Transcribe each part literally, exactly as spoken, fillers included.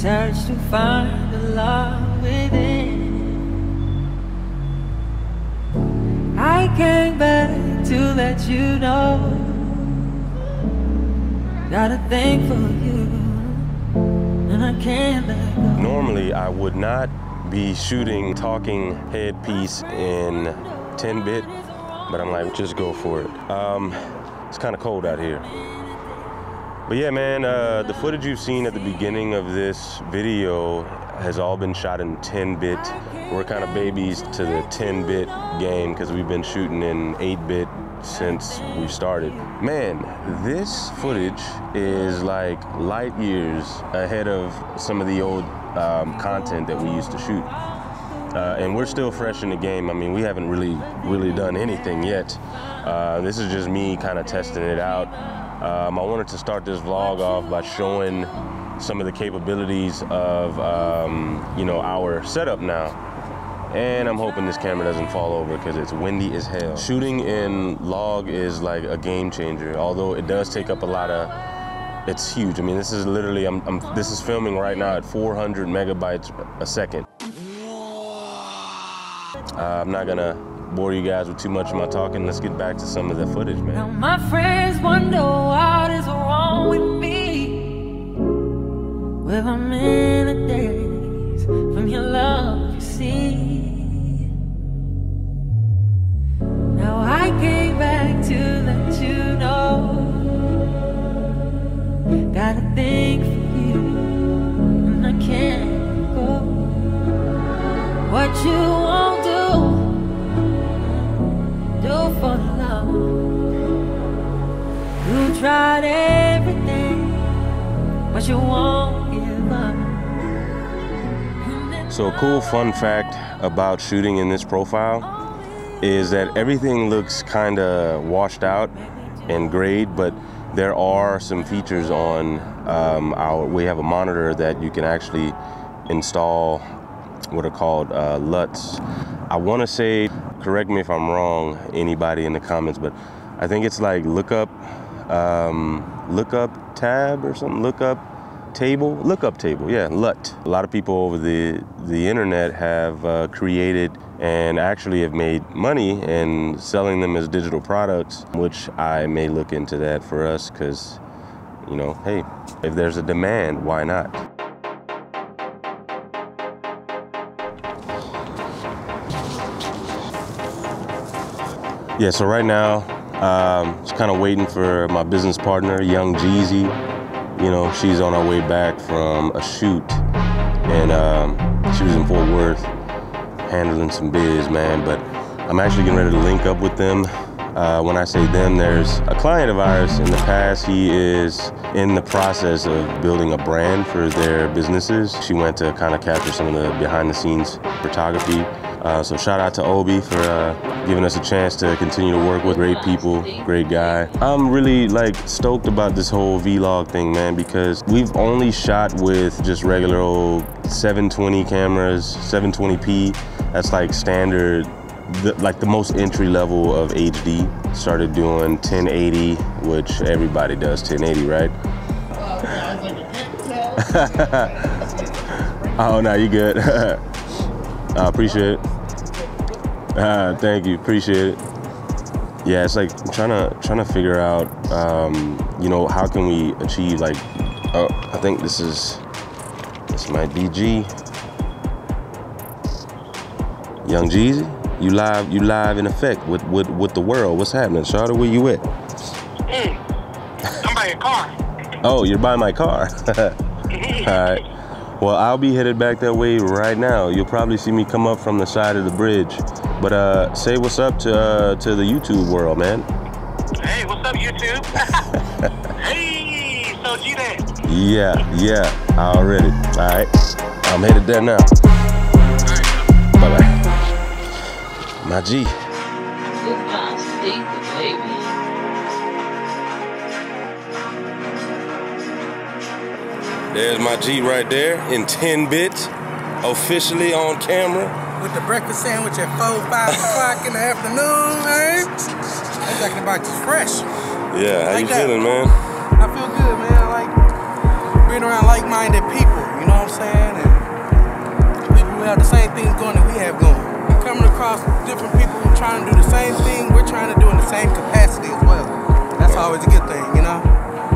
search to find the love within. I came back to let you know got a thing for you, and I can't let go. Normally I would not be shooting talking headpiece in ten bit, but I'm like, just go for it. Um, it's kind of cold out here. But yeah, man, uh, the footage you've seen at the beginning of this video has all been shot in ten bit. We're kind of babies to the ten bit game because we've been shooting in eight bit since we started. Man, this footage is like light years ahead of some of the old um, content that we used to shoot. Uh, and we're still fresh in the game. I mean, we haven't really, really done anything yet. Uh, this is just me kind of testing it out. Um, I wanted to start this vlog off by showing some of the capabilities of, um, you know, our setup now. And I'm hoping this camera doesn't fall over because it's windy as hell. Shooting in log is like a game changer, although it does take up a lot of, it's huge. I mean, this is literally, I'm, I'm, this is filming right now at four hundred megabytes a second. Uh, I'm not gonna bore you guys with too much of my talking. Let's get back to some of the footage, man. Now my friends wonder what is wrong with me. Where I'm in a daze from your love, you see. Now I came back to let you know. Got a thing for you, and I can't go. What you won't do, for love. You tried everything, but you won't give up. So a cool fun fact about shooting in this profile is that everything looks kind of washed out and grayed, but there are some features on um, our, we have a monitor that you can actually install what are called uh, L U Ts. I want to say, correct me if I'm wrong, anybody in the comments, but I think it's like lookup, um, lookup tab or something, lookup table, lookup table, yeah, L U T. A lot of people over the, the internet have uh, created and actually have made money and selling them as digital products, which I may look into that for us because, you know, hey, if there's a demand, why not? Yeah, so right now, um, just kind of waiting for my business partner, Young Jeezy. You know, she's on her way back from a shoot, and um, she was in Fort Worth handling some biz, man. But I'm actually getting ready to link up with them. Uh, when I say them, there's a client of ours in the past. He is in the process of building a brand for their businesses. She went to kind of capture some of the behind the scenes photography. Uh, so shout out to Obi for uh, giving us a chance to continue to work with great people, great guy. I'm really like stoked about this whole vlog thing, man, because we've only shot with just regular old seven twenty cameras, seven twenty p. That's like standard, the, like the most entry level of H D. Started doing ten eighty, which everybody does ten eighty, right? Oh, no, you good. I uh, appreciate it. Uh, thank you, appreciate it. Yeah, it's like I'm trying to trying to figure out, um, you know, how can we achieve like? Uh, I think this is this might be G. Young Jeezy, you live you live in effect with with with the world. What's happening, Shawty? Where you at? Mm, I'm by your car. Oh, you're by my car. All right. Well, I'll be headed back that way right now. You'll probably see me come up from the side of the bridge. But uh, say what's up to uh, to the YouTube world, man. Hey, what's up, YouTube? Hey, so G Day. Yeah, yeah, I already. All right, I'm headed there now. Bye bye. My G. There's my G right there in ten bit, officially on camera. With the breakfast sandwich at four, five o'clock in the afternoon, man. I'm talking about just fresh. Yeah, how like you that. Feeling, man? I feel good, man. I like being around like-minded people, you know what I'm saying? And people who have the same thing going that we have going. We're coming across different people who are trying to do the same thing we're trying to do in the same capacity as well. That's always a good thing, you know?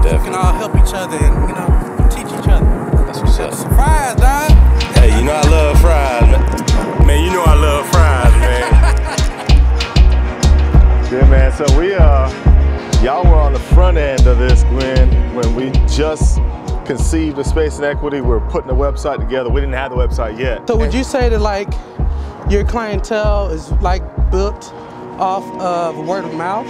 Definitely. So we can all help each other and, you know, teach each other. That's what's up. Surprise, dog! Hey, you know I love fries, man. Man, you know I love fries, man. Yeah, man, so we, uh, y'all were on the front end of this, Glenn, when we just conceived of Space and Equity. We were putting the website together. We didn't have the website yet. So would you say that like your clientele is like built off of word of mouth?